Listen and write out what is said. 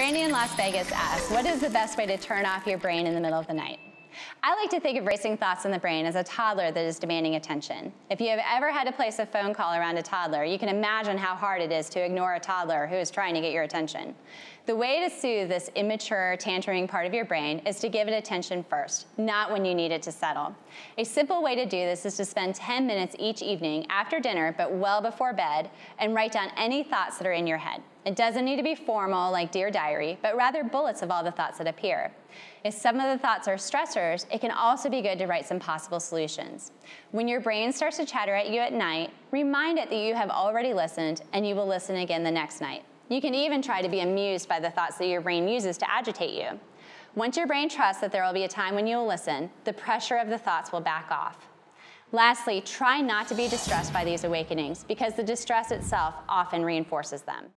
Brandy in Las Vegas asks, what is the best way to turn off your brain in the middle of the night? I like to think of racing thoughts in the brain as a toddler that is demanding attention. If you have ever had to place a phone call around a toddler, you can imagine how hard it is to ignore a toddler who is trying to get your attention. The way to soothe this immature, tantruming part of your brain is to give it attention first, not when you need it to settle. A simple way to do this is to spend 10 minutes each evening after dinner, but well before bed, and write down any thoughts that are in your head. It doesn't need to be formal, like Dear Diary, but rather bullets of all the thoughts that appear. If some of the thoughts are stressors, it can also be good to write some possible solutions. When your brain starts to chatter at you at night, remind it that you have already listened and you will listen again the next night. You can even try to be amused by the thoughts that your brain uses to agitate you. Once your brain trusts that there will be a time when you will listen, the pressure of the thoughts will back off. Lastly, try not to be distressed by these awakenings because the distress itself often reinforces them.